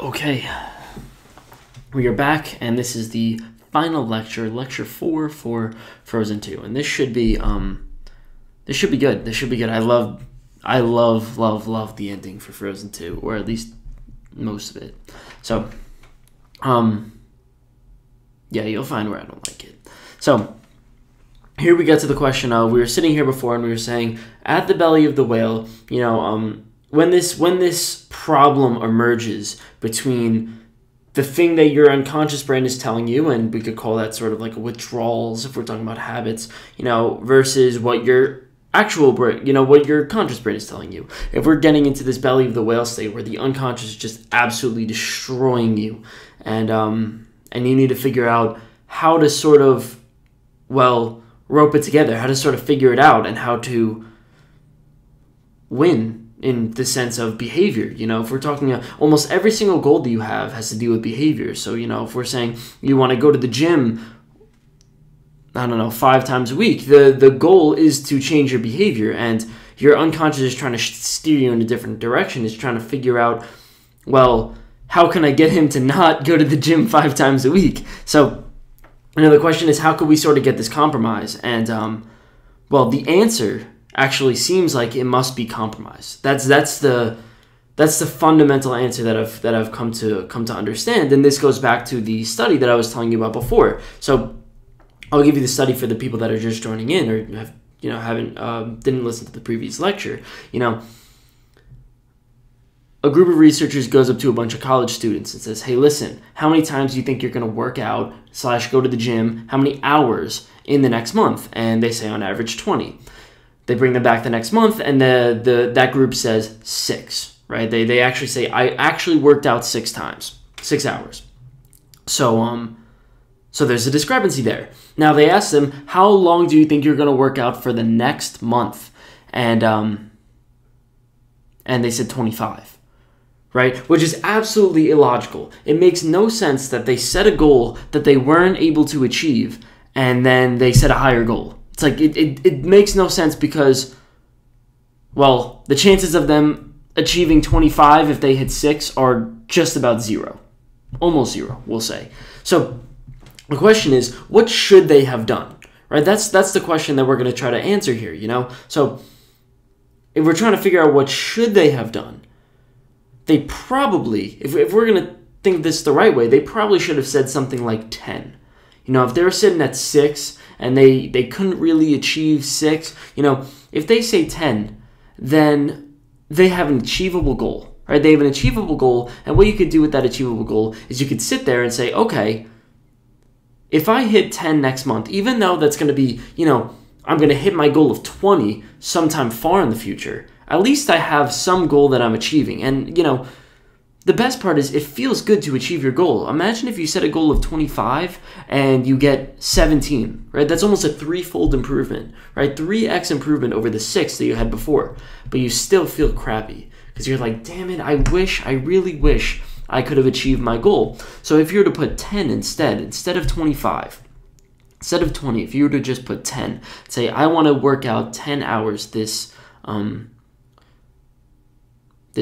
Okay, we are back, and this is the final lecture, lecture 4 for Frozen 2, and this should be good. This should be good. I love the ending for Frozen 2, or at least most of it. So, yeah, you'll find where I don't like it. So, here we get to the question of, we were sitting here before, and we were saying, at the belly of the whale, you know, when this problem emerges between the thing that your unconscious brain is telling you, and we could call that sort of like withdrawals if we're talking about habits, you know, versus what your actual brain, you know, what your conscious brain is telling you. If we're getting into this belly of the whale state where the unconscious is just absolutely destroying you, and you need to figure out how to sort of, well, rope it together, how to sort of figure it out, and how to win in the sense of behavior. You know, if we're talking almost every single goal that you have has to do with behavior. So, you know, if we're saying you want to go to the gym, I don't know, 5 times a week, the goal is to change your behavior, and your unconscious is trying to steer you in a different direction. It's trying to figure out, well, how can I get him to not go to the gym 5 times a week? So, you know, the question is, how could we sort of get this compromise? And, well, the answer actually seems like it must be compromise. That's the fundamental answer that I've come to understand. And this goes back to the study that I was telling you about before. So I'll give you the study for the people that are just joining in, or have, you know, didn't listen to the previous lecture. You know, a group of researchers goes up to a bunch of college students and says, hey, listen, how many times do you think you're going to work out / go to the gym? How many hours in the next month? And they say on average 20. They bring them back the next month, and that group says 6, right? They actually say, I actually worked out 6 times, 6 hours. So so there's a discrepancy there. Now they ask them, how long do you think you're going to work out for the next month? And they said 25, right? Which is absolutely illogical. It makes no sense that they set a goal that they weren't able to achieve, and then they set a higher goal. It's like it makes no sense because, well, the chances of them achieving 25 if they hit 6 are just about 0. Almost 0, we'll say. So the question is, what should they have done? Right? That's the question that we're going to try to answer here, you know? So if we're trying to figure out what should they have done, they probably, if we're going to think this the right way, they probably should have said something like 10. You know, if they were sitting at 6 and they couldn't really achieve 6, you know, if they say 10, then they have an achievable goal, right? They have an achievable goal, and what you could do with that achievable goal is you could sit there and say, okay, if I hit 10 next month, even though that's going to be, you know, I'm going to hit my goal of 20 sometime far in the future, at least I have some goal that I'm achieving. And, you know, the best part is it feels good to achieve your goal. Imagine if you set a goal of 25 and you get 17, right? That's almost a 3-fold improvement, right? 3x improvement over the 6 that you had before, but you still feel crappy because you're like, damn it, I really wish I could have achieved my goal. So if you were to put 10 instead of 25, instead of 20, if you were to just put 10, say, I want to work out 10 hours this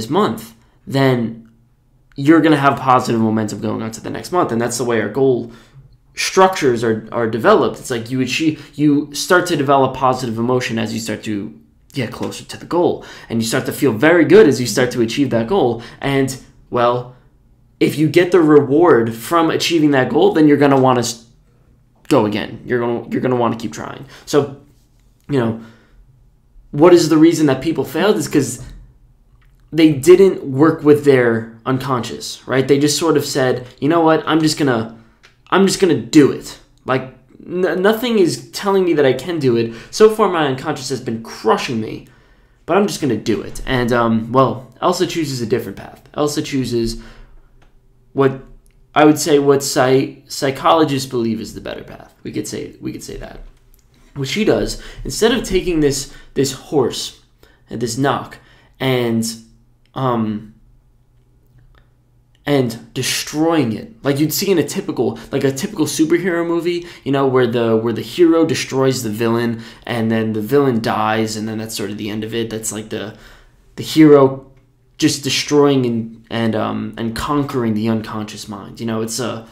month, then you're going to have positive momentum going on to the next month. And that's the way our goal structures are developed. It's like you start to develop positive emotion as you start to get closer to the goal. And you start to feel very good as you start to achieve that goal. And, well, if you get the reward from achieving that goal, then you're going to want to go again. You're going to want to keep trying. So, you know, what is the reason that people failed is because they didn't work with their unconscious, right? They just sort of said, you know what, I'm just gonna do it. Like, nothing is telling me that I can do it. So far, my unconscious has been crushing me, but I'm just gonna do it. And, well, Elsa chooses a different path. Elsa chooses what I would say what psychologists believe is the better path. We could say that. What she does, instead of taking this horse, and this Nokk, and destroying it like you'd see in a typical superhero movie, you know, where the hero destroys the villain and then the villain dies and then that's sort of the end of it. That's like the hero just destroying and conquering the unconscious mind. You know, it's a,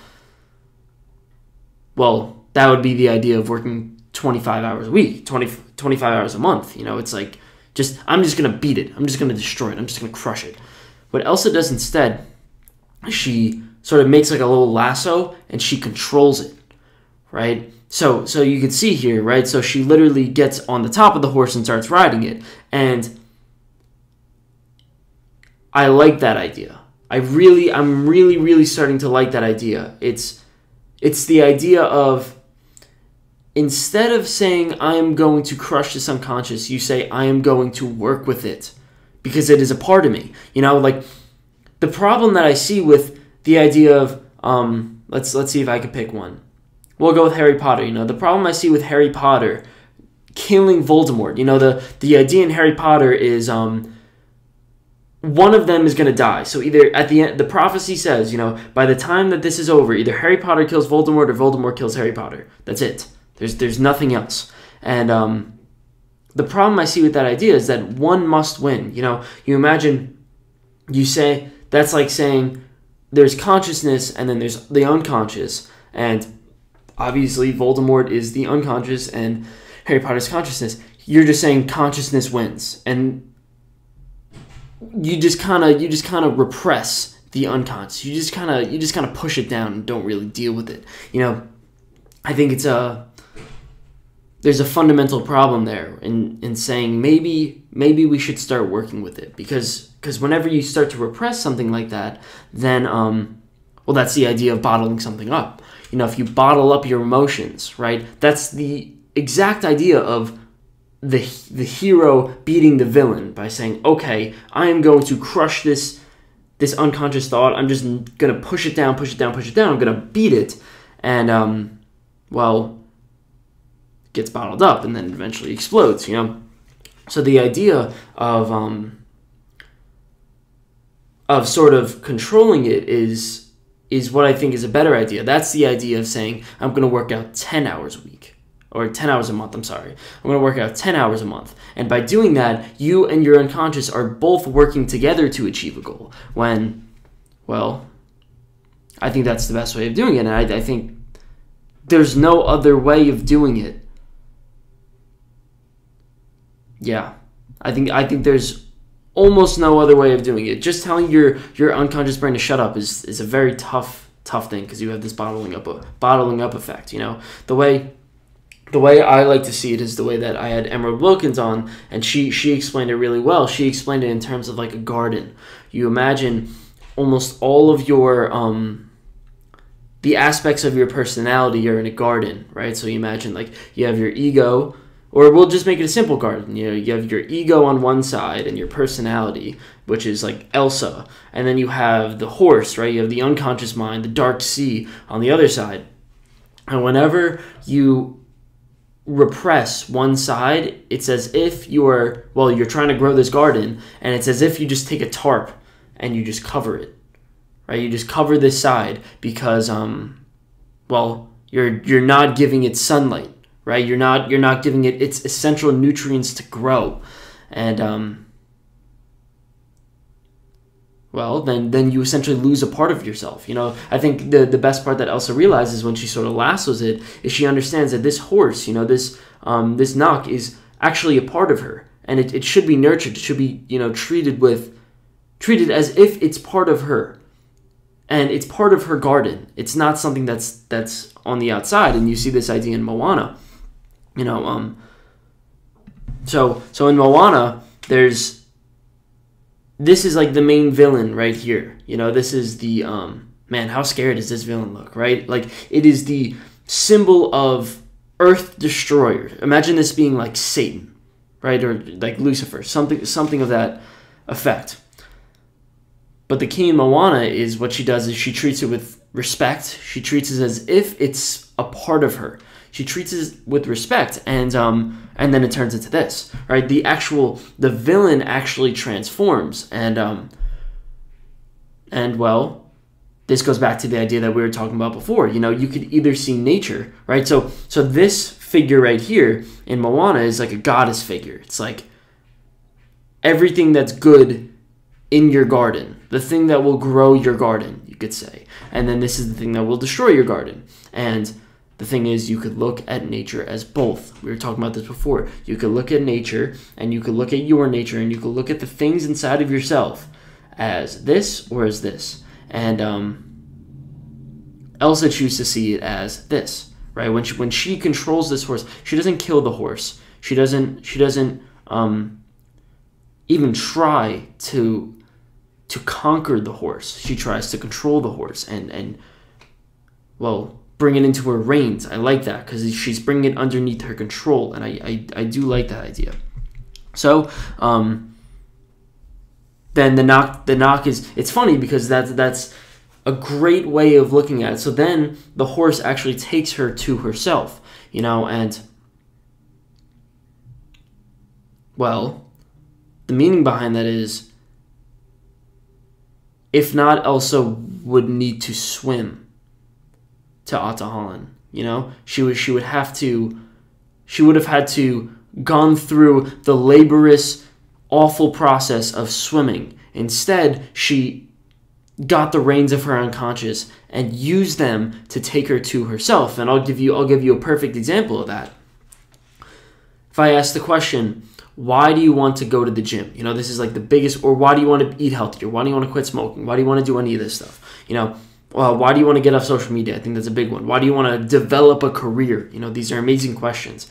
well, that would be the idea of working 25 hours a week, 25 hours a month. You know, it's like, just, I'm just going to beat it. I'm just going to destroy it. I'm just going to crush it. What Elsa does instead, she sort of makes like a little lasso and she controls it, right? So you can see here, right? So she literally gets on the top of the horse and starts riding it. And I like that idea. I'm really starting to like that idea. It's the idea of, instead of saying, I am going to crush this unconscious, you say, I am going to work with it because it is a part of me. You know, like the problem that I see with the idea of, let's see if I could pick one. We'll go with Harry Potter. You know, the problem I see with Harry Potter killing Voldemort, you know, the idea in Harry Potter is, one of them is going to die. So either at the end, the prophecy says, you know, by the time that this is over, either Harry Potter kills Voldemort or Voldemort kills Harry Potter. That's it. There's nothing else. And the problem I see with that idea is that one must win. You know, you imagine, you say, that's like saying there's consciousness and then there's the unconscious. And obviously Voldemort is the unconscious and Harry Potter's consciousness. You're just saying consciousness wins. And you just kind of repress the unconscious. You just kind of push it down and don't really deal with it. You know, I think it's there's a fundamental problem there in saying maybe we should start working with it, because whenever you start to repress something like that, then well, that's the idea of bottling something up. You know, if you bottle up your emotions, right? That's the exact idea of the hero beating the villain by saying, okay, I am going to crush this unconscious thought. I'm just going to push it down, push it down, push it down. I'm going to beat it. And, well, it gets bottled up and then eventually explodes, you know? So the idea of sort of controlling it is what I think is a better idea. That's the idea of saying, I'm going to work out 10 hours a week. Or 10 hours a month, I'm sorry. I'm going to work out 10 hours a month. And by doing that, you and your unconscious are both working together to achieve a goal. When, well, I think that's the best way of doing it. And I think there's no other way of doing it. Yeah, I think there's almost no other way of doing it. Just telling your unconscious brain to shut up is a very tough thing, because you have this bottling up effect, you know? The way I like to see it is the way that I had Emerald Wilkins on, and she explained it really well. She explained it in terms of like a garden. You imagine almost all of your the aspects of your personality are in a garden, right? So you imagine like you have your ego, or we'll just make it a simple garden. You know, you have your ego on one side and your personality, which is like Elsa, and then you have the horse, right? You have the unconscious mind, the dark sea on the other side. And whenever you repress one side, it's as if you're trying to grow this garden, and it's as if you just take a tarp and you just cover it, right? You just cover this side because well, you're not giving it sunlight, right? You're not giving it its essential nutrients to grow. And well, then you essentially lose a part of yourself. You know, I think the best part that Elsa realizes when she sort of lassos it is she understands that this horse, you know, this Nokk is actually a part of her, and it should be nurtured. It should be, you know, treated as if it's part of her, and it's part of her garden. It's not something that's on the outside. And you see this idea in Moana, you know. So in Moana, there's. This is like the main villain right here. You know, this is the, man, how scared does this villain look, right? Like, it is the symbol of Earth Destroyer. Imagine this being like Satan, right? Or like Lucifer, something of that effect. But the key in Moana is what she does is she treats it with respect. She treats it as if it's a part of her. She treats it with respect, and then it turns into this, right? The villain actually transforms, and well, this goes back to the idea that we were talking about before. You know, you could either see nature, right? So this figure right here in Moana is like a goddess figure. It's like everything that's good in your garden, the thing that will grow your garden, you could say. And then this is the thing that will destroy your garden. And the thing is, you could look at nature as both. We were talking about this before. You could look at nature, and you could look at your nature, and you could look at the things inside of yourself as this or as this. And Elsa chooses to see it as this, right? When she controls this horse, she doesn't kill the horse. She doesn't even try to conquer the horse. She tries to control the horse and well, bring it into her reins. I like that because she's bringing it underneath her control, and I do like that idea. So then the Nokk is, it's funny because that's a great way of looking at it. So then the horse actually takes her to herself, you know, and well, the meaning behind that is, if not, Elsa would need to swim to Ahtohallan. You know, she would have had to gone through the laborious, awful process of swimming. Instead, she got the reins of her unconscious and used them to take her to herself. And I'll give you a perfect example of that. If I ask the question, why do you want to go to the gym? You know, this is like the biggest, or why do you want to eat healthier? Why do you want to quit smoking? Why do you want to do any of this stuff? You know, why do you want to get off social media? I think that's a big one. Why do you want to develop a career? You know, these are amazing questions.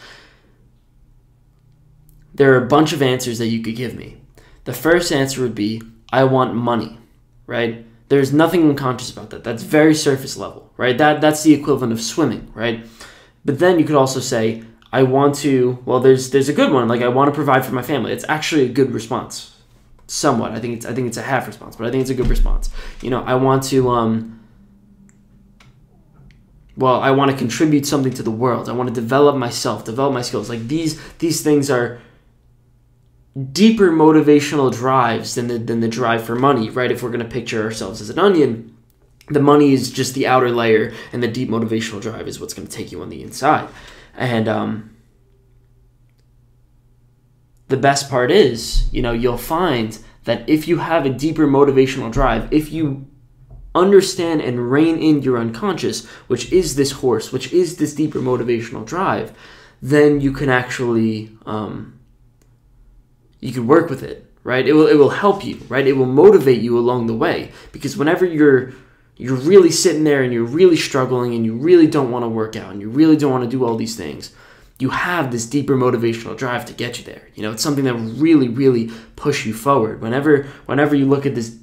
There are a bunch of answers that you could give me. The first answer would be, I want money, right? There's nothing unconscious about that. That's very surface level, right? That's the equivalent of swimming, right? But then you could also say, I want to, well, there's a good one, like I want to provide for my family. It's actually a good response, somewhat. I think it's a half response, but I think it's a good response. You know, I want to, well, I want to contribute something to the world. I want to develop myself, develop my skills. Like these things are deeper motivational drives than the drive for money, right? If we're going to picture ourselves as an onion, the money is just the outer layer, and the deep motivational drive is what's going to take you on the inside. And the best part is, you know, you'll find that if you have a deeper motivational drive, if you understand and rein in your unconscious, which is this horse, which is this deeper motivational drive, then you can actually, you can work with it, right? It will help you, right? It will motivate you along the way, because whenever you're really sitting there and you're really struggling and you really don't want to work out and you really don't want to do all these things, you have this deeper motivational drive to get you there. You know, it's something that will really, really push you forward. Whenever you look at this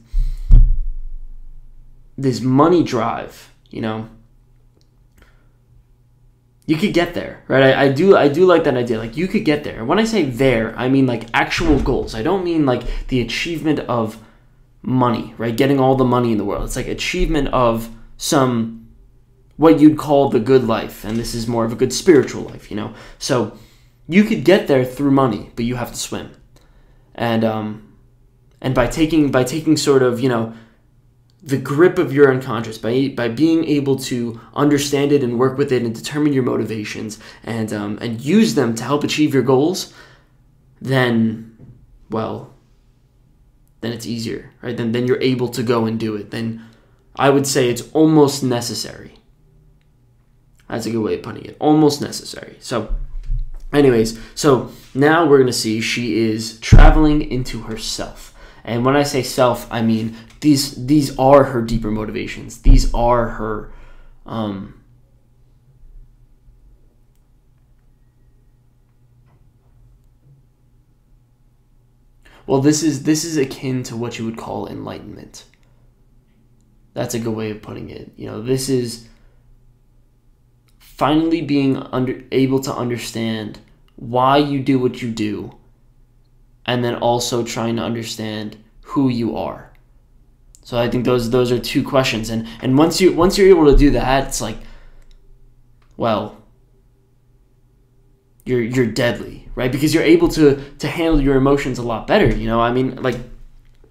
money drive, you know, you could get there, right? I do like that idea. Like, you could get there. And when I say there, I mean like actual goals. I don't mean like the achievement of money, right? Getting all the money in the world. It's like achievement of some, what you'd call the good life. And this is more of a good spiritual life, you know? So you could get there through money, but you have to swim. And by taking sort of, you know, the grip of your unconscious, by being able to understand it and work with it and determine your motivations and use them to help achieve your goals, then, well, then it's easier, right? Then you're able to go and do it. Then I would say it's almost necessary. That's a good way of putting it. Almost necessary. So anyways, so now we're going to see she is traveling into herself. And when I say self, I mean these are her deeper motivations. These are her well, this is akin to what you would call enlightenment. That's a good way of putting it. You know, this is finally being able to understand why you do what you do, and then also trying to understand who you are. So I think those are two questions, and once you're able to do that, it's like, well, You're deadly, right? Because you're able to handle your emotions a lot better, you know? I mean, like,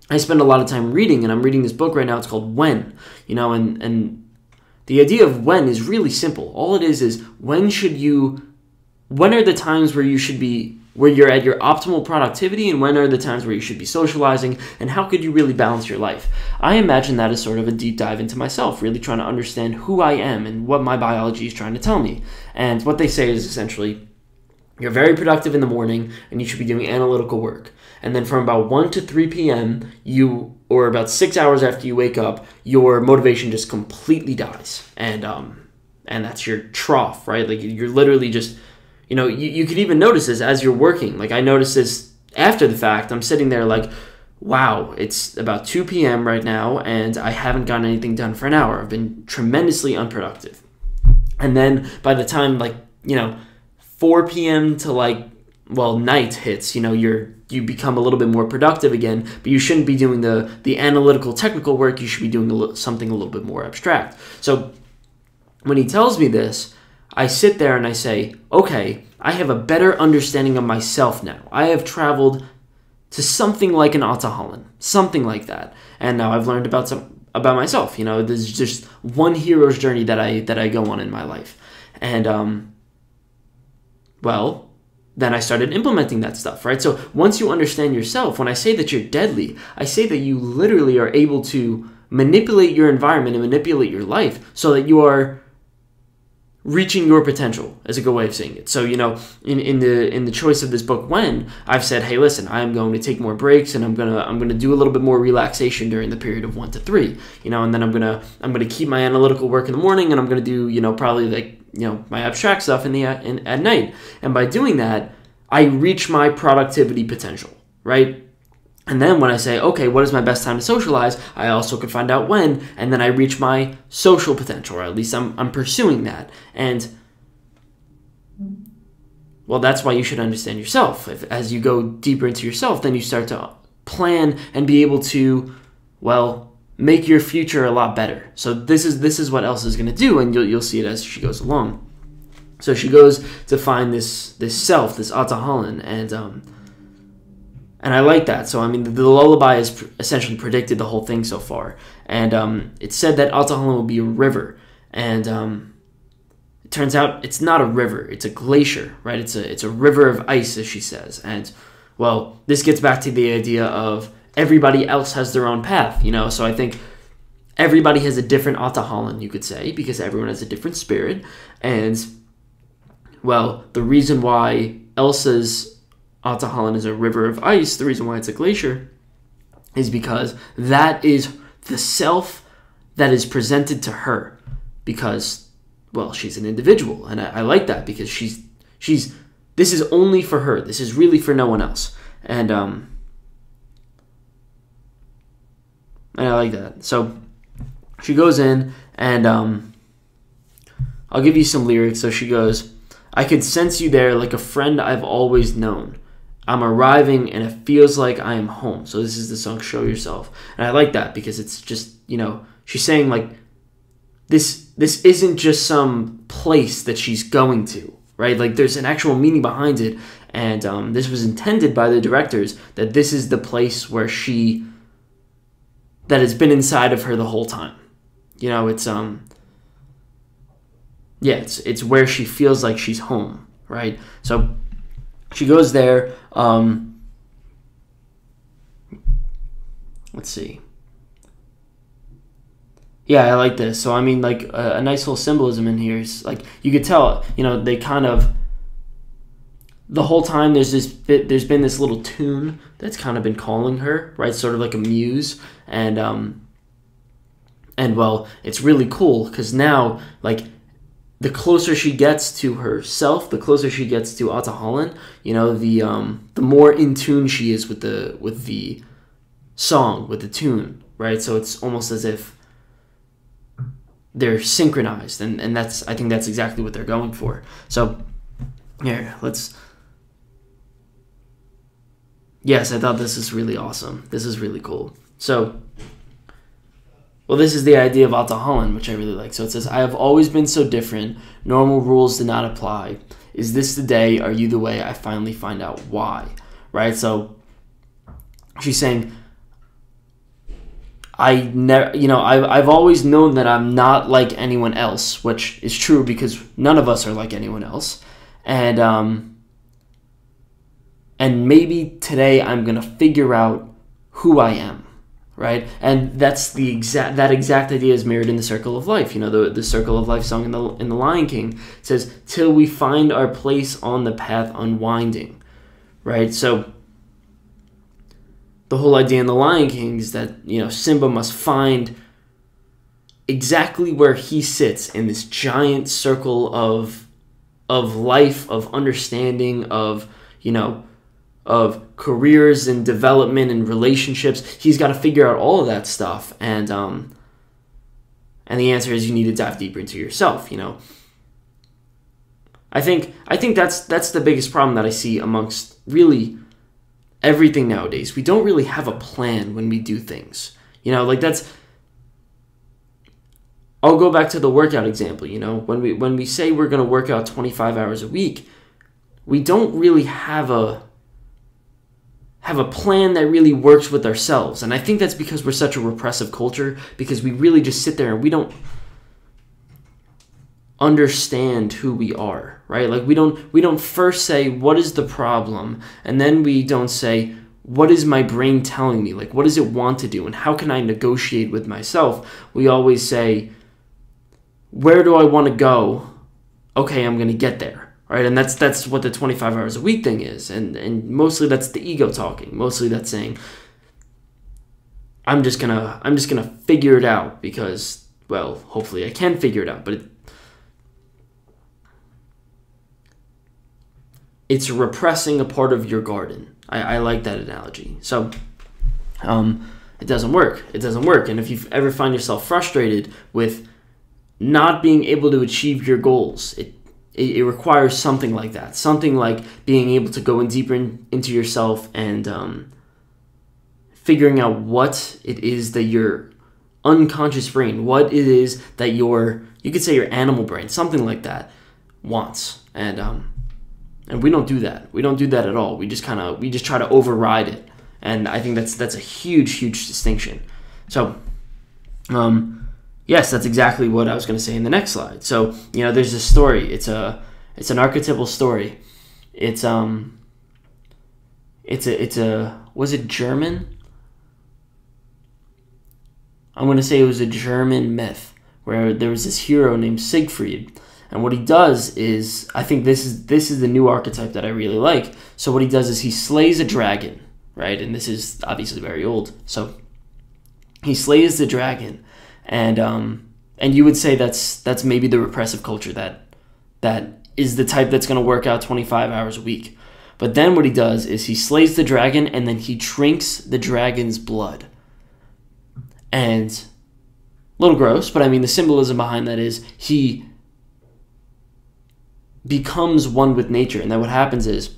I spend a lot of time reading, and I'm reading this book right now. It's called When, you know, and the idea of when is really simple. All it is when are the times where you should be where you're at your optimal productivity and when are the times where you should be socializing, and how could you really balance your life? I imagine that as sort of a deep dive into myself, really trying to understand who I am and what my biology is trying to tell me. And what they say is essentially, you're very productive in the morning and you should be doing analytical work. And then from about 1 to 3 p.m., or about 6 hours after you wake up, your motivation just completely dies. And that's your trough, right? Like, you're literally just, you know, you could even notice this as you're working. Like, I noticed this after the fact. I'm sitting there like, wow, it's about 2 p.m. right now, and I haven't gotten anything done for an hour. I've been tremendously unproductive. And then by the time, like, you know, 4 p.m. to, like, well, night hits, you know, you become a little bit more productive again, but you shouldn't be doing the analytical technical work. You should be doing something a little bit more abstract. So when he tells me this, I sit there and I say, okay, I have a better understanding of myself now. I have traveled to something like an Ahtohallan, something like that. And now I've learned about myself. You know, there's just one hero's journey that I go on in my life. And, well, then I started implementing that stuff, right? So once you understand yourself, when I say that you're deadly, I say that you literally are able to manipulate your environment and manipulate your life so that you are reaching your potential, is a good way of saying it. So, you know, in the choice of this book, when I've said, hey, listen, I'm going to take more breaks and I'm gonna do a little bit more relaxation during the period of 1 to 3, you know, and then I'm gonna keep my analytical work in the morning and I'm gonna do, you know, probably like, you know, my abstract stuff at night. And by doing that, I reach my productivity potential, right? And then when I say, okay, what is my best time to socialize? I also could find out when, and then I reach my social potential, or at least I'm pursuing that. And, well, that's why you should understand yourself. As you go deeper into yourself, then you start to plan and be able to, well, make your future a lot better. So this is what Elsa is going to do, and you'll see it as she goes along. So she goes to find this self, this Ahtohallan, and I like that. So I mean, the lullaby has essentially predicted the whole thing so far, and it said that Ahtohallan will be a river, and it turns out it's not a river; it's a glacier, right? It's a river of ice, as she says, and well, this gets back to the idea of everybody else has their own path, you know? So I think everybody has a different Ahtohallan, you could say, because everyone has a different spirit. And, well, the reason why Elsa's Ahtohallan is a river of ice, the reason why it's a glacier, is because that is the self that is presented to her. Because, well, she's an individual. And I like that, because she's this is only for her. This is really for no one else. And, I like that. So she goes in, and I'll give you some lyrics. So she goes, I could sense you there like a friend I've always known. I'm arriving, and it feels like I am home. So this is the song Show Yourself. And I like that because it's just, you know, she's saying, like, this isn't just some place that she's going to, right? Like, there's an actual meaning behind it. And this was intended by the directors, that this is the place where she... that has been inside of her the whole time. You know, it's, yeah, it's where she feels like she's home, right? So she goes there, let's see. Yeah, I like this. So, I mean, like, a nice little symbolism in here is, like, you could tell, you know, they kind of, the whole time there's been this little tune that's kind of been calling her, right? Sort of like a muse. And, well, it's really cool because now, like, the closer she gets to herself, the closer she gets to Ahtohallan, you know, the more in tune she is with the song, with the tune, right? So it's almost as if they're synchronized, and that's, I think that's exactly what they're going for. So here, let's... Yes, I thought this is really awesome. This is really cool. So, well, this is the idea of Ahtohallan, which I really like. So it says, I have always been so different. Normal rules did not apply. Is this the day? Are you the way? I finally find out why. Right? So she's saying, I never, you know, I've always known that I'm not like anyone else, which is true because none of us are like anyone else. And and maybe today I'm gonna figure out who I am, right? And that's the exact, that exact idea is mirrored in the Circle of Life. You know, the Circle of Life song in the Lion King says, "Till we find our place on the path unwinding," right? So the whole idea in the Lion King is that, you know, Simba must find exactly where he sits in this giant circle of life, of understanding, of, you know, of careers and development and relationships. He's got to figure out all of that stuff. And the answer is you need to dive deeper into yourself, you know. I think that's the biggest problem that I see amongst really everything nowadays. We don't really have a plan when we do things. You know, like that's, I'll go back to the workout example, you know. When we say we're going to work out 25 hours a week, we don't really have a plan that really works with ourselves. And I think that's because we're such a repressive culture, because we really just sit there and we don't understand who we are, right? Like we don't first say, what is the problem? And then we don't say, what is my brain telling me? Like, what does it want to do? And how can I negotiate with myself? We always say, where do I want to go? Okay, I'm going to get there. Right, and that's what the 25 hours a week thing is, and mostly that's the ego talking. Mostly that's saying, I'm just gonna figure it out because, well, hopefully I can figure it out. But it's repressing a part of your garden. I like that analogy. So, it doesn't work. It doesn't work. And if you ever find yourself frustrated with not being able to achieve your goals, it requires something like that, something like being able to go in deeper into yourself and figuring out what it is that your unconscious brain, what it is that your, you could say your animal brain, something like that, wants. And we don't do that. We don't do that at all. We just try to override it. And I think that's a huge, huge distinction. So, yes, that's exactly what I was going to say in the next slide. So, you know, there's this story. It's an archetypal story. Was it German? I'm going to say it was a German myth where there was this hero named Siegfried. And what he does is, I think this is the new archetype that I really like. So what he does is he slays a dragon, right? And this is obviously very old. So he slays the dragon. And you would say that's maybe the repressive culture that is the type that's going to work out 25 hours a week. But then what he does is he slays the dragon and then he drinks the dragon's blood. And a little gross, but I mean the symbolism behind that is he becomes one with nature. And then what happens is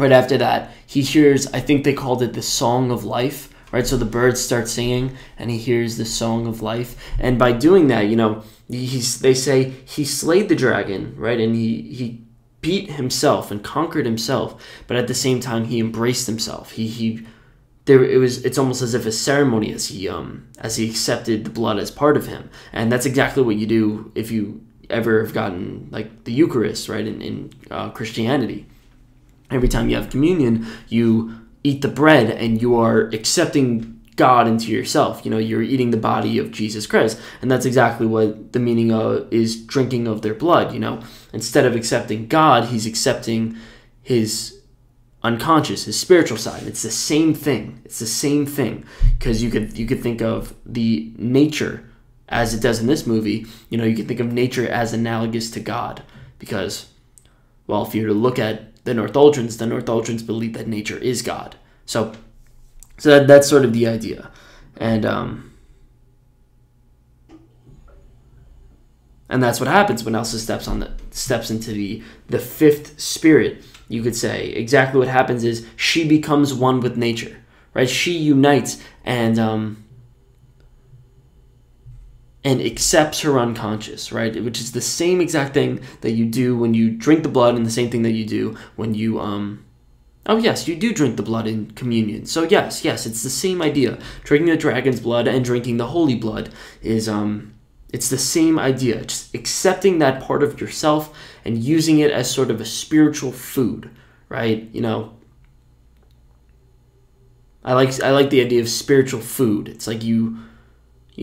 right after that he hears, I think they called it the Song of Life. Right, so the birds start singing, and he hears the Song of Life. And by doing that, you know, they say he slayed the dragon, right? And he beat himself and conquered himself, but at the same time he embraced himself. It's almost as if a ceremony as he accepted the blood as part of him, and that's exactly what you do if you ever have gotten like the Eucharist, right? In Christianity, every time you have communion, you eat the bread and you are accepting God into yourself. You know, you're eating the body of Jesus Christ. And that's exactly what the meaning of is drinking of their blood. You know, instead of accepting God, he's accepting his unconscious, his spiritual side. It's the same thing. It's the same thing. Because you could think of the nature as it does in this movie. You know, you can think of nature as analogous to God. Because, well, if you were to look at the Northuldrons believe that nature is God. So that's sort of the idea. And that's what happens when Elsa steps into the fifth spirit, you could say. Exactly what happens is she becomes one with nature, right? She unites and accepts her unconscious, right? Which is the same exact thing that you do when you drink the blood, and the same thing that you do when you, oh yes, you do drink the blood in communion. So yes, it's the same idea. Drinking the dragon's blood and drinking the holy blood is, it's the same idea. Just accepting that part of yourself and using it as sort of a spiritual food, right? You know, I like the idea of spiritual food. It's like you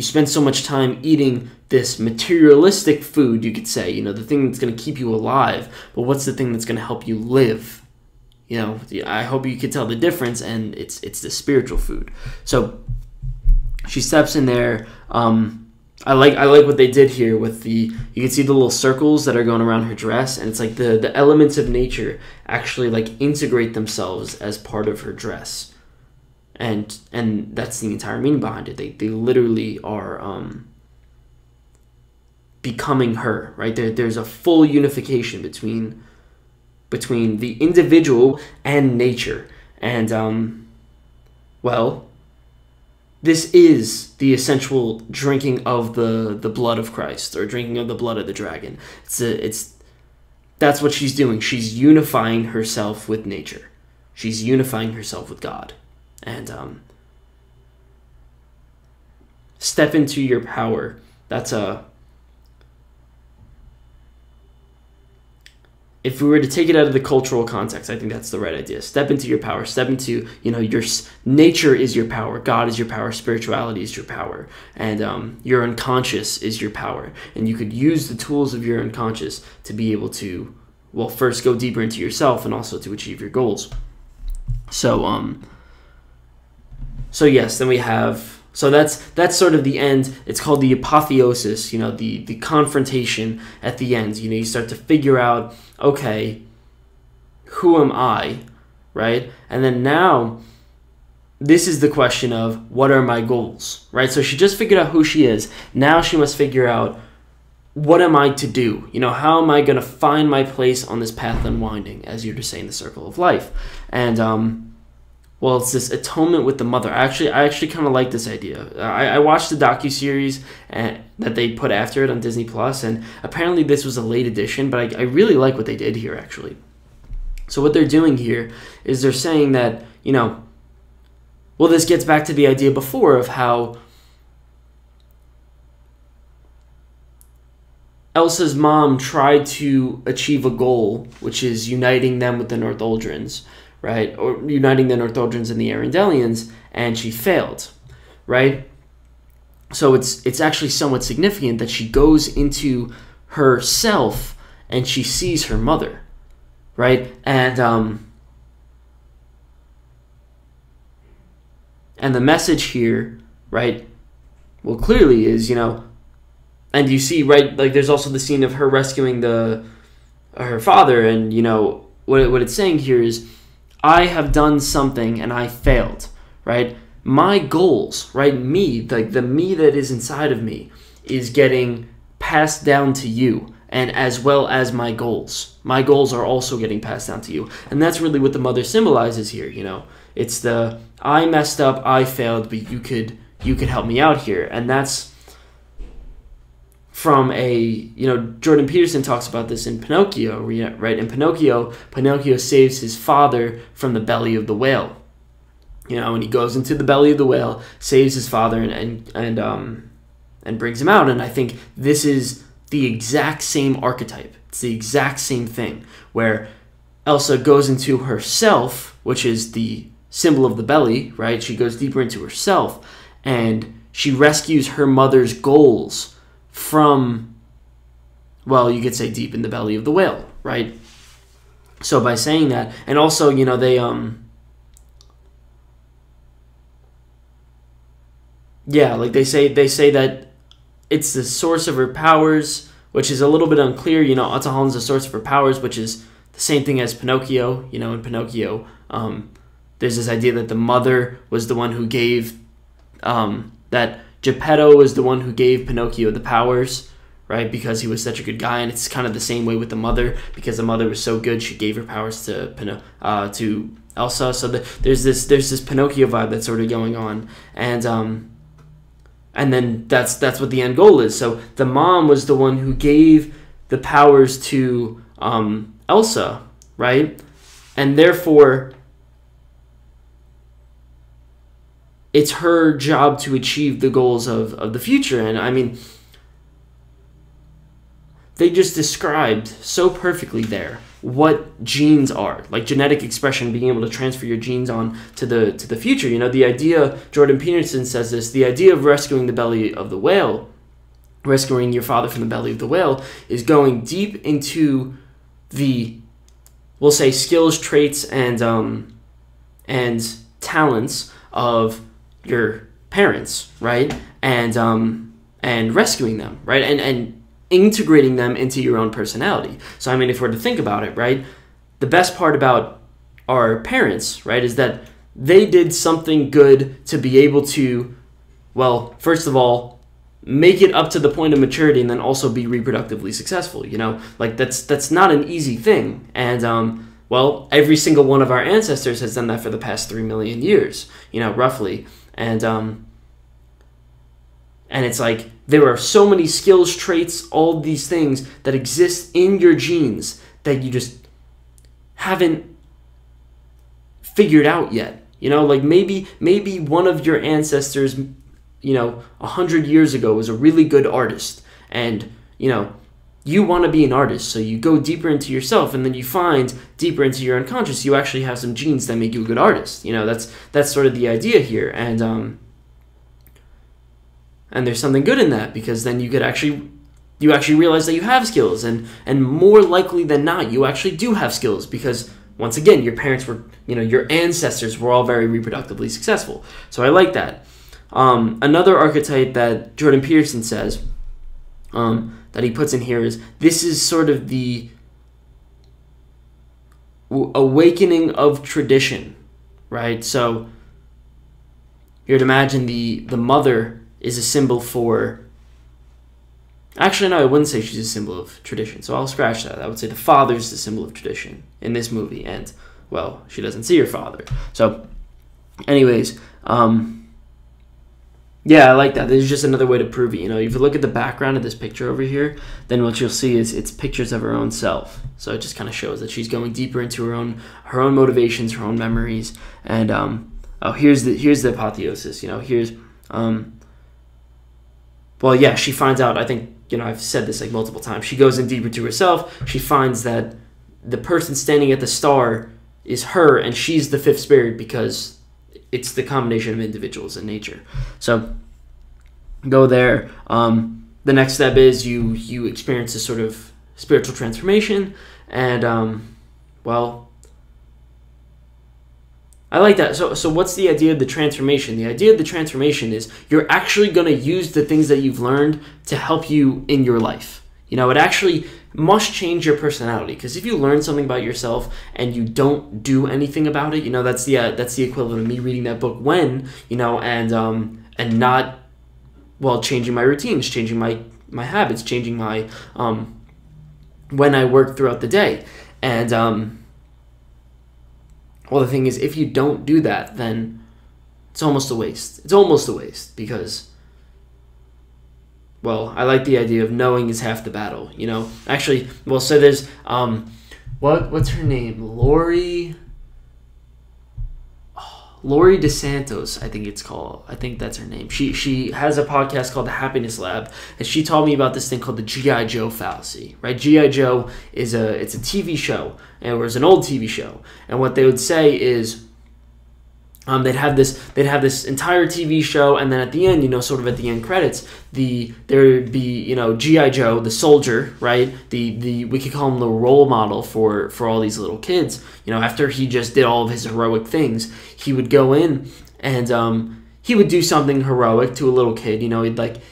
spend so much time eating this materialistic food, you could say, you know, the thing that's going to keep you alive, but what's the thing that's going to help you live? You know, I hope you could tell the difference, and it's the spiritual food. So she steps in there. I like what they did here with the, you can see the little circles that are going around her dress, and it's like the elements of nature actually like integrate themselves as part of her dress, and that's the entire meaning behind it. They literally are becoming her, right? There's a full unification between the individual and nature, and well, this is the essential drinking of the blood of Christ, or drinking of the blood of the dragon. That's what she's doing. She's unifying herself with nature. She's unifying herself with God. And step into your power. If we were to take it out of the cultural context, I think that's the right idea. Step into your power. Step into, you know, your nature is your power. God is your power. Spirituality is your power. And your unconscious is your power. And you could use the tools of your unconscious to be able to, well, first go deeper into yourself and also to achieve your goals. So, yes, then we have... So that's sort of the end. It's called the apotheosis, you know, the confrontation at the end. You know, you start to figure out, okay, who am I, right? And then now this is the question of what are my goals, right? So she just figured out who she is. Now she must figure out what am I to do? You know, how am I going to find my place on this path unwinding, as you're just saying, the circle of life? And, well, it's this atonement with the mother. I actually kind of like this idea. I watched the docuseries that they put after it on Disney+, and apparently this was a late edition, but I really like what they did here, actually. So what they're doing here is they're saying that, you know, well, this gets back to the idea before of how Elsa's mom tried to achieve a goal, which is uniting them with the Northuldrons, right, or uniting the Northuldrons and the Arendelians, and she failed, right? So it's actually somewhat significant that she goes into herself and she sees her mother, right? And the message here, right, well, clearly is, you know, and you see, right, like there's also the scene of her rescuing her father, and, you know, what it's saying here is, I have done something and I failed, right? My goals, right? Me, like the me that is inside of me is getting passed down to you, and as well as my goals. My goals are also getting passed down to you. And that's really what the mother symbolizes here, you know? It's the, I messed up, I failed, but you could help me out here. And that's from a, you know, Jordan Peterson talks about this in Pinocchio, right? In Pinocchio saves his father from the belly of the whale, you know, and he goes into the belly of the whale, saves his father, and brings him out. And I think this is the exact same archetype. It's the exact same thing, where Elsa goes into herself, which is the symbol of the belly, right? She goes deeper into herself, and she rescues her mother's goals from, well, you could say deep in the belly of the whale, right? So by saying that, and also, you know, they, yeah, like they say that it's the source of her powers, which is a little bit unclear, you know, Ahtohallan's the source of her powers, which is the same thing as Pinocchio, you know, in Pinocchio, there's this idea that the mother was the one who gave, that Geppetto is the one who gave Pinocchio the powers, right, because he was such a good guy, and it's kind of the same way with the mother, because the mother was so good, she gave her powers to Elsa, so there's this Pinocchio vibe that's sort of going on, and then that's what the end goal is. So the mom was the one who gave the powers to Elsa, right, and therefore... it's her job to achieve the goals of the future. And I mean, they just described so perfectly there what genes are, like genetic expression, being able to transfer your genes on to the future. You know, the idea, Jordan Peterson says this, the idea of rescuing the belly of the whale, rescuing your father from the belly of the whale, is going deep into the, we'll say, skills, traits, and talents of your parents, right? And rescuing them, right? And integrating them into your own personality. So, I mean, if we're to think about it, right, the best part about our parents, right, is that they did something good to be able to, well, first of all, make it up to the point of maturity and then also be reproductively successful, you know? Like, that's not an easy thing. And, well, every single one of our ancestors has done that for the past 3 million years, you know, roughly. And it's like, there are so many skills, traits, all these things that exist in your genes that you just haven't figured out yet. You know, like maybe one of your ancestors, you know, 100 years ago was a really good artist, and, you know, you want to be an artist, so you go deeper into yourself, and then you find deeper into your unconscious, you actually have some genes that make you a good artist. You know, that's sort of the idea here. And there's something good in that, because then you could actually, you actually realize that you have skills, and more likely than not, you actually do have skills, because once again, your parents were, you know, your ancestors were all very reproductively successful. So I like that. Another archetype that Jordan Peterson says, that he puts in here, is this is sort of the awakening of tradition, right? So you'd imagine the mother is a symbol for, actually no, I wouldn't say she's a symbol of tradition, so I'll scratch that. I would say the father's the symbol of tradition in this movie, and, well, she doesn't see her father. So, anyways, yeah, I like that. This is just another way to prove it, you know. If you look at the background of this picture over here, then what you'll see is it's pictures of her own self. So it just kind of shows that she's going deeper into her own motivations, her own memories, and, oh, here's the apotheosis, you know, here's, well, yeah, she finds out, I think, you know, I've said this like multiple times, she goes in deeper to herself, she finds that the person standing at the star is her, and she's the fifth spirit, because it's the combination of individuals in nature. So, go there. The next step is you experience this sort of spiritual transformation, and, well, I like that. So what's the idea of the transformation? The idea of the transformation is you're actually going to use the things that you've learned to help you in your life. You know, it actually must change your personality, because if you learn something about yourself and you don't do anything about it, you know, that's the equivalent of me reading that book When, you know, and not, well, changing my routines, changing my habits, changing my when I work throughout the day. And well, the thing is, if you don't do that, then it's almost a waste. It's almost a waste, because, well, I like the idea of knowing is half the battle, you know? Actually, well, so there's, what's her name? Lori DeSantos, I think it's called. I think that's her name. She has a podcast called The Happiness Lab, and she told me about this thing called the G.I. Joe fallacy, right? G.I. Joe is it's a TV show, and it was an old TV show. And what they would say is, they'd have this entire TV show, and then at the end, you know, sort of at the end credits, there would be, you know, G.I. Joe, the soldier, right? The we could call him the role model for all these little kids. You know, after he just did all of his heroic things, he would go in and he would do something heroic to a little kid. You know,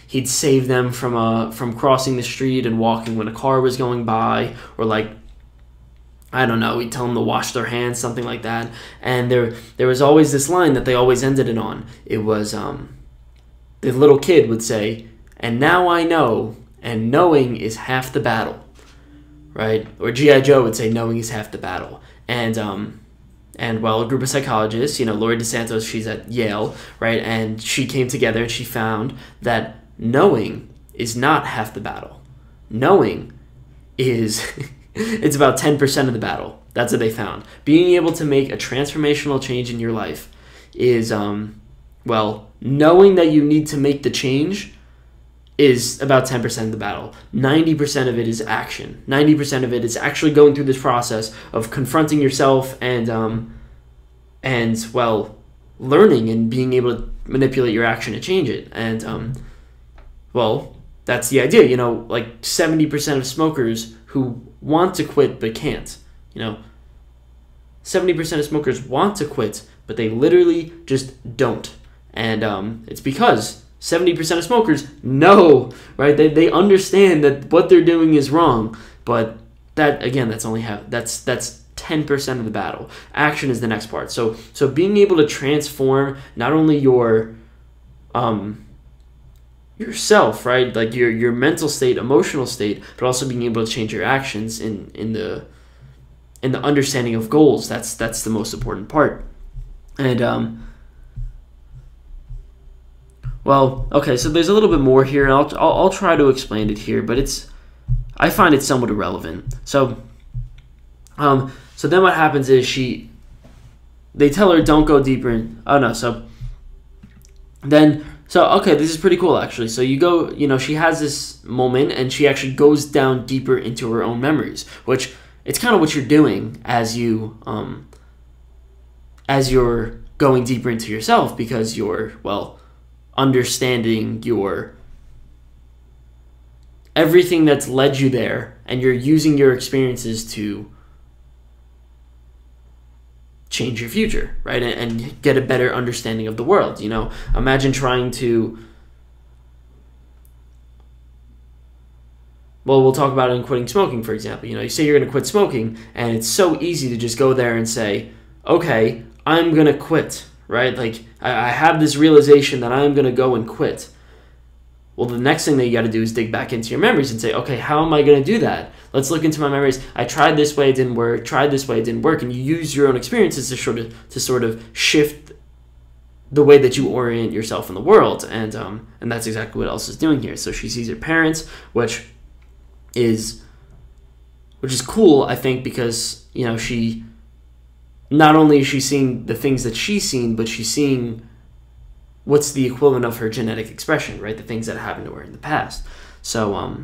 he'd save them from crossing the street and walking when a car was going by, or, like, I don't know, he'd tell them to wash their hands, something like that. And there was always this line that they always ended it on. It was, the little kid would say, "And now I know, and knowing is half the battle," right? Or G.I. Joe would say, "Knowing is half the battle." And well, a group of psychologists, you know, Lori DeSantos, she's at Yale, right? And she came together and she found that knowing is not half the battle. Knowing is... it's about 10% of the battle. That's what they found. Being able to make a transformational change in your life is, well, knowing that you need to make the change is about 10% of the battle. 90% of it is action. 90% of it is actually going through this process of confronting yourself and well, learning and being able to manipulate your action to change it. And well, that's the idea. You know, like 70% of smokers who want to quit but can't. You know, 70% of smokers want to quit, but they literally just don't. And it's because 70% of smokers know, right? They understand that what they're doing is wrong, but that, again, that's only half. That's 10% of the battle. Action is the next part. So being able to transform not only your yourself, right? Like your mental state, emotional state, but also being able to change your actions in the understanding of goals. That's the most important part. And well, okay, so there's a little bit more here, and I'll try to explain it here, but I find it somewhat irrelevant. So, so then what happens is they tell her don't go deeper in, oh no, so okay, this is pretty cool actually. So you go, you know, she has this moment, and she actually goes down deeper into her own memories, which it's kind of what you're doing as you, as you're going deeper into yourself, because you're, well, understanding your everything that's led you there, and you're using your experiences to change your future, right? And get a better understanding of the world. You know, imagine trying to, well, we'll talk about it in quitting smoking, for example. You know, you say you're going to quit smoking, and it's so easy to just go there and say, okay, I'm going to quit, right? Like, I have this realization that I'm going to go and quit. Well, the next thing that you got to do is dig back into your memories and say, okay, how am I going to do that? Let's look into my memories. I tried this way, it didn't work. Tried this way, it didn't work. And you use your own experiences to sort of shift the way that you orient yourself in the world. And that's exactly what Elsa's doing here. So she sees her parents, which is cool, I think, because, you know, she... Not only is she seeing the things that she's seen, but she's seeing what's the equivalent of her genetic expression, right? The things that happened to her in the past. So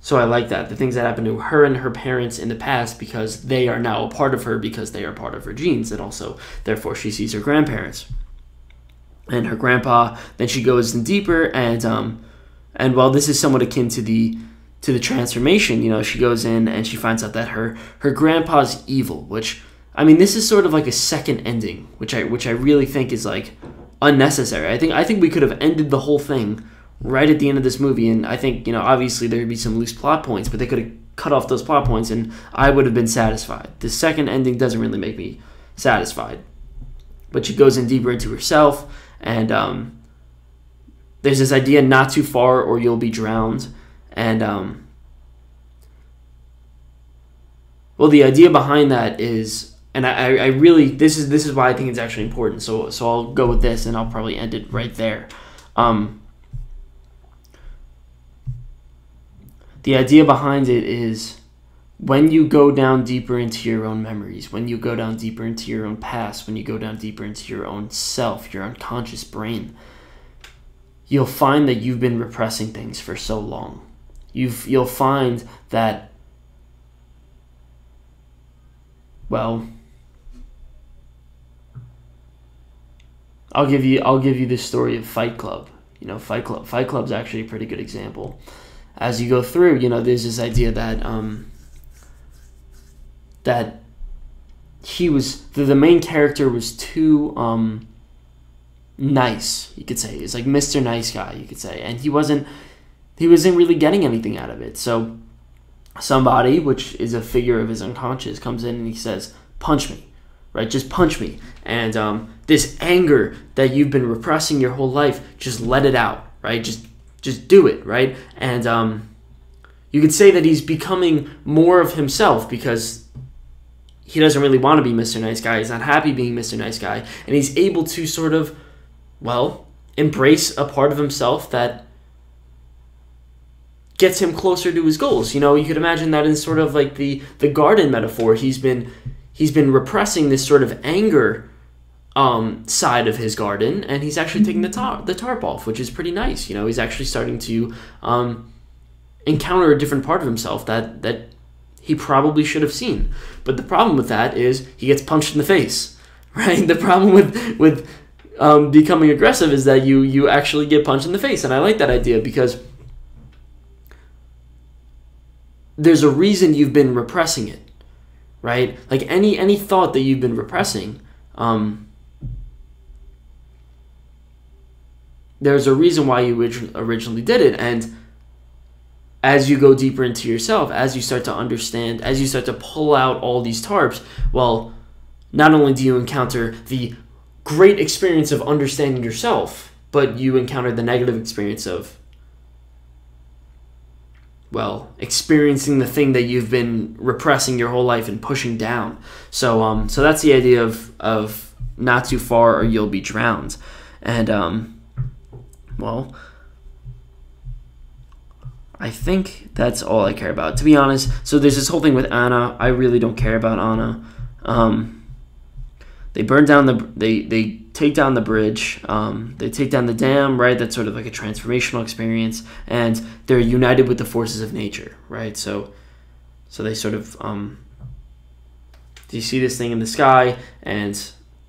so I like that. The things that happened to her and her parents in the past, because they are now a part of her, because they are part of her genes. And also, therefore, she sees her grandparents and her grandpa. Then she goes in deeper, and while this is somewhat akin to the transformation, you know, she goes in and she finds out that her grandpa's evil, which... I mean, this is sort of like a second ending, which I really think is like unnecessary. I think we could have ended the whole thing right at the end of this movie, and I think, you know, obviously there would be some loose plot points, but they could have cut off those plot points, and I would have been satisfied. The second ending doesn't really make me satisfied. But she goes in deeper into herself, and there's this idea, not too far or you'll be drowned, and well, the idea behind that is... And I really, this is why I think it's actually important. So I'll go with this, and I'll probably end it right there. The idea behind it is, when you go down deeper into your own memories, when you go down deeper into your own past, when you go down deeper into your own self, your unconscious brain, you'll find that you've been repressing things for so long. You'll find that, well, I'll give you this story of Fight Club. You know, Fight Club's actually a pretty good example. As you go through, you know, there's this idea that that he was the main character was too nice, you could say. It's like Mr. Nice Guy, you could say, and he wasn't really getting anything out of it. So somebody, which is a figure of his unconscious, comes in and he says, punch me, right? Just punch me. And this anger that you've been repressing your whole life, just let it out, right? Just do it, right? And you could say that he's becoming more of himself, because he doesn't really want to be Mr. Nice Guy. He's not happy being Mr. Nice Guy. And he's able to sort of, well, embrace a part of himself that gets him closer to his goals. You know, you could imagine that in sort of like the garden metaphor. He's been repressing this sort of anger side of his garden, and he's actually taking the tarp off, which is pretty nice. You know, he's actually starting to encounter a different part of himself that he probably should have seen. But the problem with that is he gets punched in the face, right? The problem with becoming aggressive is that you actually get punched in the face. And I like that idea because there's a reason you've been repressing it, right? Like any thought that you've been repressing, there's a reason why you originally did it. And as you go deeper into yourself, as you start to understand, as you start to pull out all these tarps, well, not only do you encounter the great experience of understanding yourself, but you encounter the negative experience of, well, experiencing the thing that you've been repressing your whole life and pushing down. So that's the idea of not too far or you'll be drowned. And, well, I think that's all I care about, to be honest. So there's this whole thing with Anna. I really don't care about Anna. They burn down they take down the bridge. They take down the dam, right? That's sort of like a transformational experience, and they're united with the forces of nature, right? So they sort of you see this thing in the sky, and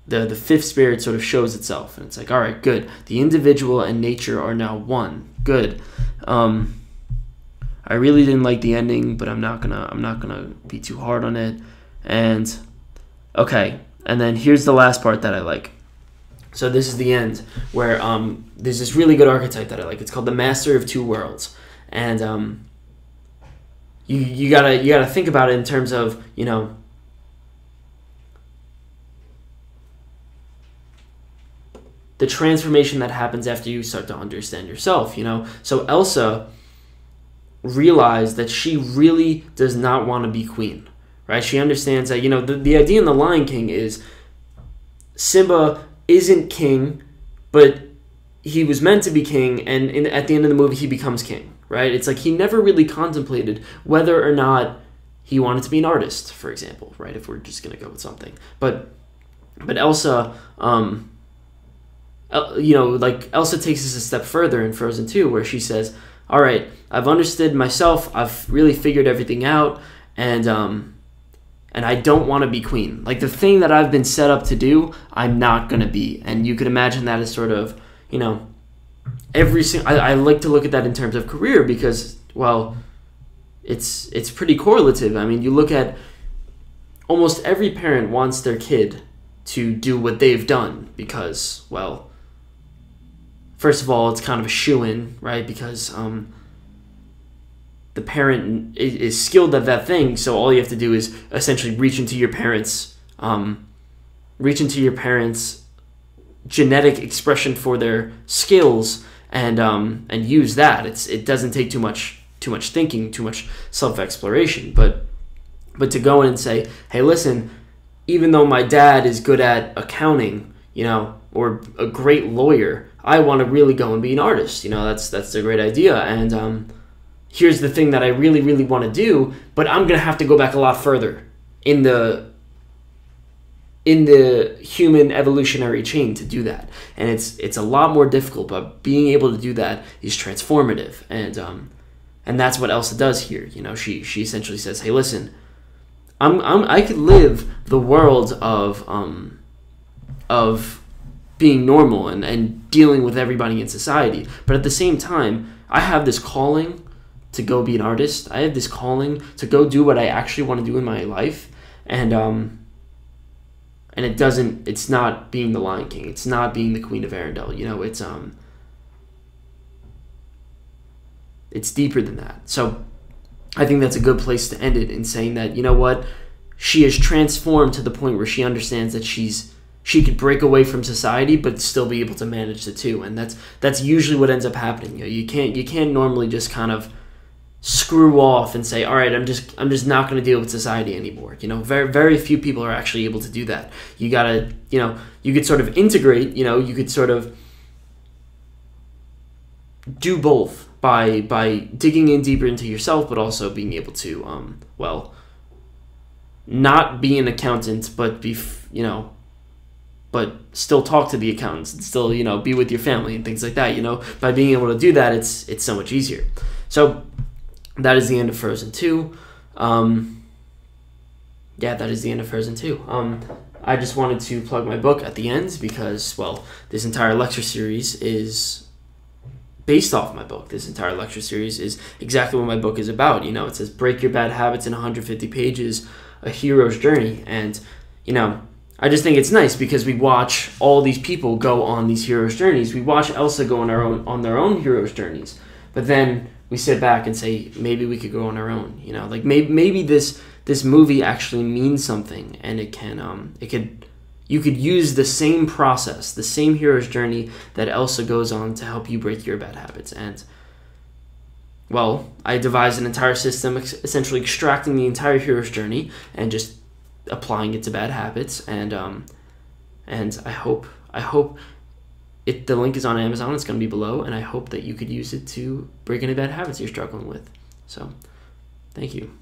the fifth spirit sort of shows itself, and it's like, all right, good. The individual and nature are now one. Good. I really didn't like the ending, but I'm not gonna be too hard on it. And okay. And then here's the last part that I like. So this is the end where there's this really good archetype that I like. It's called the Master of Two Worlds, and you gotta think about it in terms of, you know, the transformation that happens after you start to understand yourself. You know, so Elsa realized that she really does not want to be queen. Right, she understands that, you know, the idea in The Lion King is Simba isn't king, but he was meant to be king, and at the end of the movie, he becomes king, right? It's like he never really contemplated whether or not he wanted to be an artist, for example, right, if we're just going to go with something. But Elsa, you know, like Elsa takes this a step further in Frozen 2, where she says, all right, I've understood myself, I've really figured everything out, and I don't want to be queen. Like, the thing that I've been set up to do, I'm not going to be. And you could imagine that as sort of, you know, I like to look at that in terms of career because, well, it's pretty correlative. I mean, you look at almost every parent wants their kid to do what they've done because, well, first of all, it's kind of a shoo-in, right? Because the parent is skilled at that thing, so all you have to do is essentially reach into your parents' genetic expression for their skills, and use that. It doesn't take too much thinking, too much self-exploration. But to go in and say, hey, listen, even though my dad is good at accounting, you know, or a great lawyer, I want to really go and be an artist. You know, that's a great idea, and here's the thing that I really, really want to do, but I'm going to have to go back a lot further in the human evolutionary chain to do that. And it's a lot more difficult, but being able to do that is transformative. And that's what Elsa does here. You know, she essentially says, hey, listen, I could live the world of being normal and dealing with everybody in society, but at the same time, I have this calling to go be an artist. I have this calling to go do what I actually want to do in my life, and it doesn't. It's not being the Lion King. It's not being the Queen of Arendelle. You know, it's deeper than that. So, I think that's a good place to end it in saying that, you know what, she is transformed to the point where she understands that she could break away from society, but still be able to manage the two, and that's usually what ends up happening. You know, you can't normally just kind of screw off and say, all right, I'm just not going to deal with society anymore. You know, very, very few people are actually able to do that. You got to, you know, you could sort of integrate, you know, you could sort of do both by digging in deeper into yourself, but also being able to, well, not be an accountant, but be, you know, but still talk to the accountants and still, you know, be with your family and things like that, you know. By being able to do that, it's so much easier. So that is the end of Frozen 2. Yeah, that is the end of Frozen 2. I just wanted to plug my book at the end because, well, this entire lecture series is based off my book. This entire lecture series is exactly what my book is about. You know, it says Break Your Bad Habits in 150 Pages, A Hero's Journey. And, you know, I just think it's nice because we watch all these people go on these hero's journeys. We watch Elsa go on, their own hero's journeys. But then we sit back and say, maybe we could go on our own. You know, like maybe this movie actually means something, and you could use the same process, the same hero's journey that Elsa goes on to help you break your bad habits. And, well, I devised an entire system essentially extracting the entire hero's journey and just applying it to bad habits. And I hope the link is on Amazon. It's going to be below, and I hope that you could use it to break any bad habits you're struggling with. So, thank you.